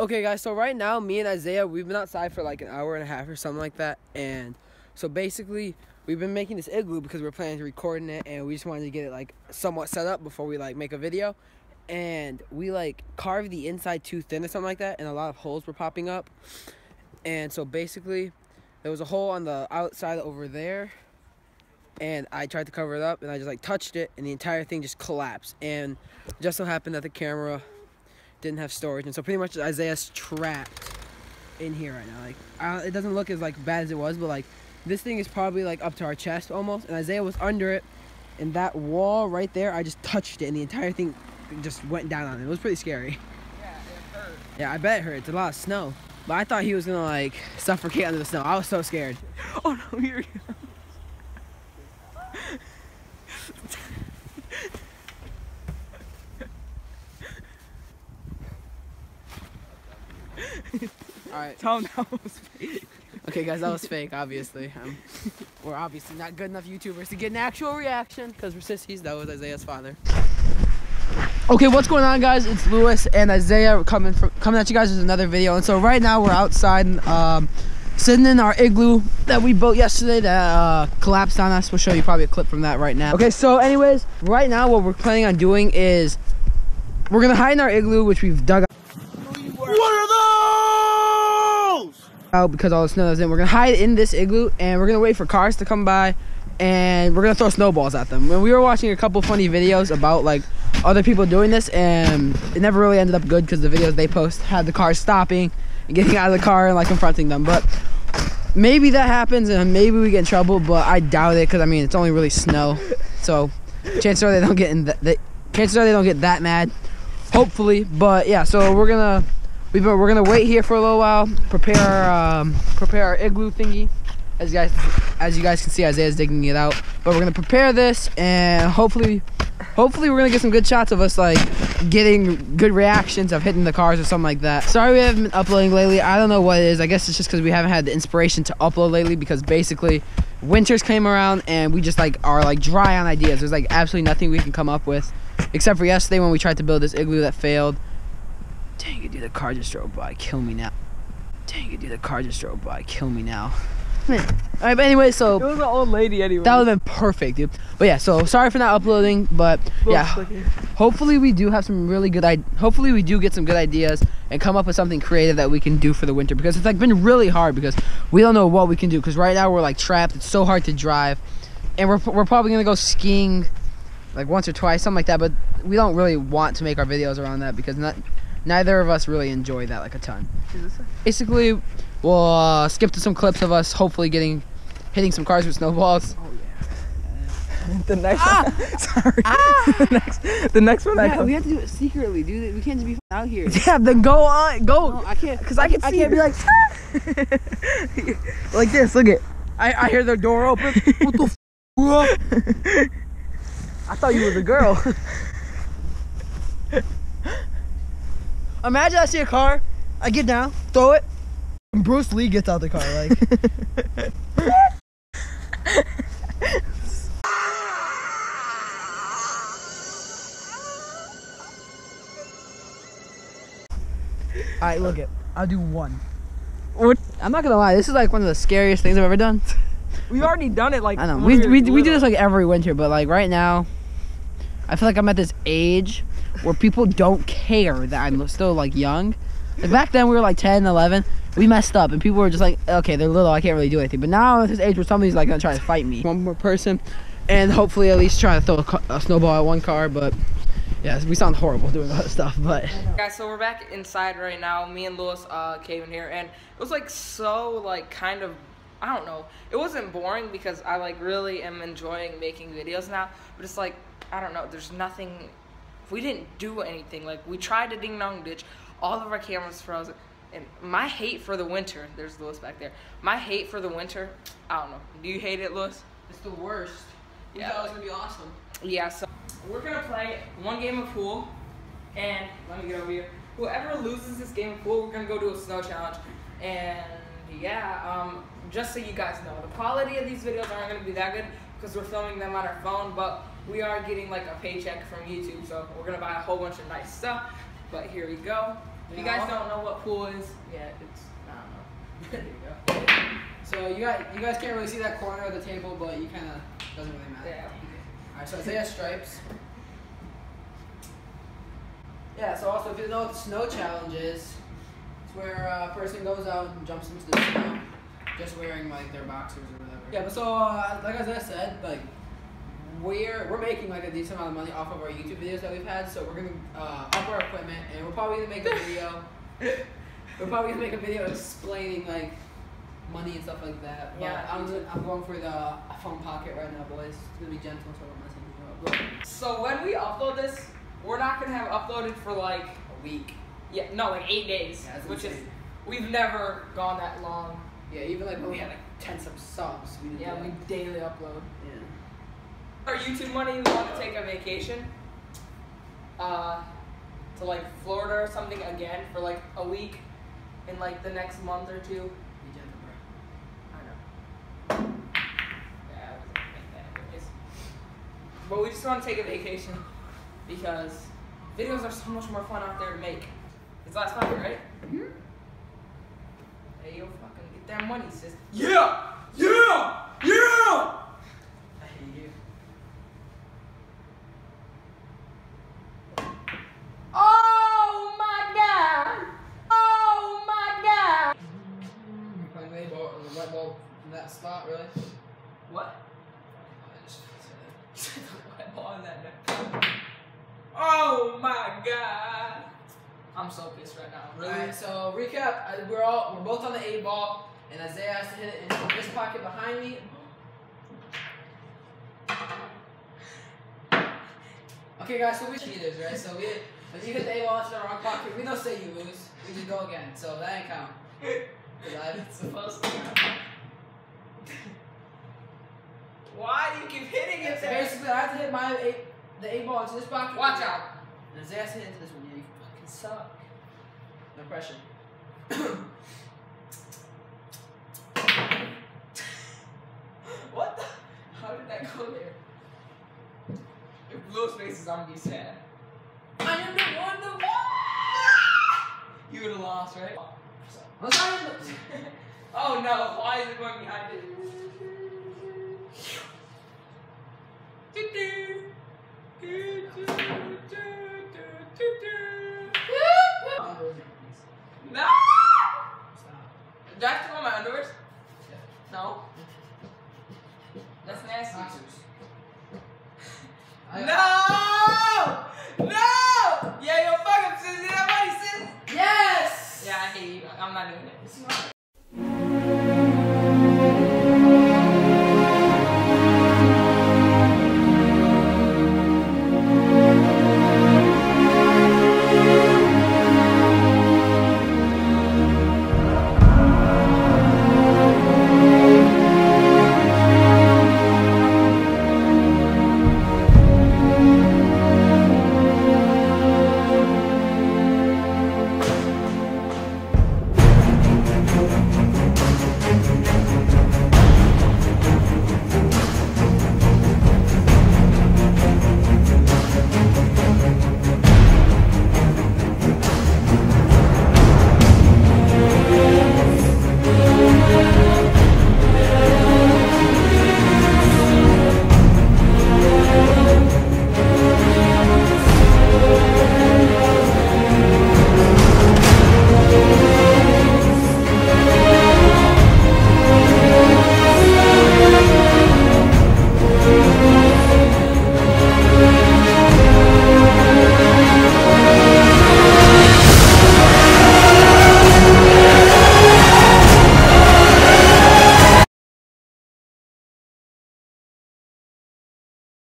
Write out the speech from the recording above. Okay guys, so right now me and Izaiah, we've been outside for like an hour and a half or something like that, and so basically we've been making this igloo because we're planning to recording it, and we just wanted to get it like somewhat set up before we like make a video. And we like carved the inside too thin or something like that, and a lot of holes were popping up. And so basically there was a hole on the outside over there, and I tried to cover it up and I just like touched it and the entire thing just collapsed. And it just so happened that the camera didn't have storage, and so pretty much Isaiah's trapped in here right now. Like it doesn't look as like bad as it was, but like this thing is probably like up to our chest almost, and Izaiah was under it, and that wall right there, I just touched it and the entire thing just went down on it. It was pretty scary. Yeah, it hurt. Yeah, I bet it hurt. It's a lot of snow, but I thought he was gonna like suffocate under the snow. I was so scared. Oh no, here we go. Alright. Tell him that was fake. Okay guys, that was fake, obviously. We're obviously not good enough YouTubers to get an actual reaction, because we're sissies. That was Isaiah's father. Okay, what's going on guys? It's Lewis and Izaiah coming at you guys with another video. And so right now we're outside and sitting in our igloo that we built yesterday that collapsed on us. We'll show you probably a clip from that right now. Okay, so anyways, right now what we're planning on doing is we're gonna hide in our igloo, which we've dug up. Out because all the snow is in. We're gonna hide in this igloo and we're gonna wait for cars to come by, and we're gonna throw snowballs at them. When we were watching a couple funny videos about like other people doing this, and it never really ended up good because the videos they post had the cars stopping and getting out of the car and like confronting them. But maybe that happens and maybe we get in trouble, but I doubt it, because I mean it's only really snow, so chances are they don't get in that mad, hopefully. But yeah, so we're gonna wait here for a little while, prepare our igloo thingy. As you guys can see, Isaiah's digging it out. But we're gonna prepare this, and hopefully we're gonna get some good shots of us like getting good reactions of hitting the cars or something like that. Sorry we haven't been uploading lately. I don't know what it is. I guess it's just because we haven't had the inspiration to upload lately, because basically winters came around and we just like are like dry on ideas. There's like absolutely nothing we can come up with, except for yesterday when we tried to build this igloo that failed. Dang it, dude, the car just drove by. Kill me now. Dang it, dude, the car just drove by. Kill me now. Man. All right, but anyway, so... It was an old lady anyway. That would have been perfect, dude. But yeah, so sorry for not uploading, but yeah. Hopefully we do have some really good... Hopefully we do get some good ideas and come up with something creative that we can do for the winter, because it's like been really hard because we don't know what we can do, because right now we're like trapped. It's so hard to drive, and we're probably going to go skiing like once or twice, something like that, but we don't really want to make our videos around that because neither of us really enjoy that like a ton. Basically, we'll skip to some clips of us hopefully hitting some cars with snowballs. Oh yeah. The next one. Sorry. The next one. Yeah, we have to do it secretly, dude. We can't just be out here. Yeah, then go on, go. No, I can't, because I can't be like like this. Look it. I hear the door open. What the? F I thought you was a girl. Imagine I see a car, I get down, throw it, and Bruce Lee gets out the car, like. Alright, look it. I'll do one. I'm not gonna lie, this is like one of the scariest things I've ever done. We've already done it like, I know, we do this like every winter, but like right now, I feel like I'm at this age where people don't care that I'm still like young. Like back then we were like 10, 11. We messed up and people were just like, okay, they're little, I can't really do anything. But now at this age where somebody's like gonna try to fight me. One more person, and hopefully at least try to throw a snowball at one car. But yeah, we sound horrible doing all that stuff, but. Guys, so we're back inside right now. Me and Lewis came in here, and it was like so like kind of, I don't know. It wasn't boring because I like really am enjoying making videos now. But it's like, I don't know, there's nothing. We didn't do anything. Like we tried to ding dong ditch, all of our cameras froze, and my hate for the winter. There's Lewis back there. My hate for the winter. I don't know. Do you hate it, Lewis? It's the worst. Yeah, we thought it was gonna be awesome. Yeah. So we're gonna play one game of pool, and let me get over here. Whoever loses this game of pool, we're gonna go do a snow challenge. And yeah, just so you guys know, the quality of these videos aren't gonna be that good because we're filming them on our phone, but we are getting like a paycheck from YouTube, so we're gonna buy a whole bunch of nice stuff. But here we go. If you guys don't know what pool is, I don't know. There you go. So you guys can't really see that corner of the table, but you kind of, doesn't really matter. Yeah. Alright, so Izaiah stripes. Yeah, so also if you know what the snow challenge is, it's where a person goes out and jumps into the snow, just wearing like their boxers or whatever. Yeah, but so like Izaiah said, like we're making like a decent amount of money off of our YouTube videos that we've had, so we're gonna up our equipment, and we're probably gonna make a video. We're probably gonna make a video explaining like money and stuff like that. But yeah, I'm going for the phone pocket right now, boys. It's gonna be gentle, so I'm not saying no. So when we upload this, we're not gonna have uploaded for like a week. Yeah, no, like 8 days, yeah, which is we've never gone that long. Yeah, even like when we had like 10 subs. We daily upload. Yeah. Our YouTube money, we want to take a vacation to like Florida or something again for like a week in like the next month or two. I know. Yeah, I wasn't gonna make that anyways. But we just want to take a vacation because videos are so much more fun out there to make. It's last month, right? Mm-hmm. Hey, yo, fucking get that money, sis. Yeah! Yeah! Yeah! I hate you. That spot, really? What? I just said that. Ball in that net. Oh my god! I'm so pissed right now. Really? Alright, so recap. We're both on the 8 ball, and Izaiah has to hit it into this pocket behind me. Okay, guys, so we cheaters, right? So we, if you hit the 8 ball into the wrong pocket, we don't say you lose. We just go again. So that ain't count. It's supposed to count. Why do you keep hitting it there? Basically, I have to hit the 8 ball into this pocket. Watch out. And Izaiah has to hit into this one. Yeah, you fucking suck. No pressure. What the? How did that go there? It blows faces on me sad. I am the one that won. You would have lost, right? Oh no, why is it going behind it? No! Do I have to wear my underwear? No. That's nasty. No! No! Yeah, you're fucking sissy. That money, sis. Yes! Yeah, I hate you. I'm not doing it.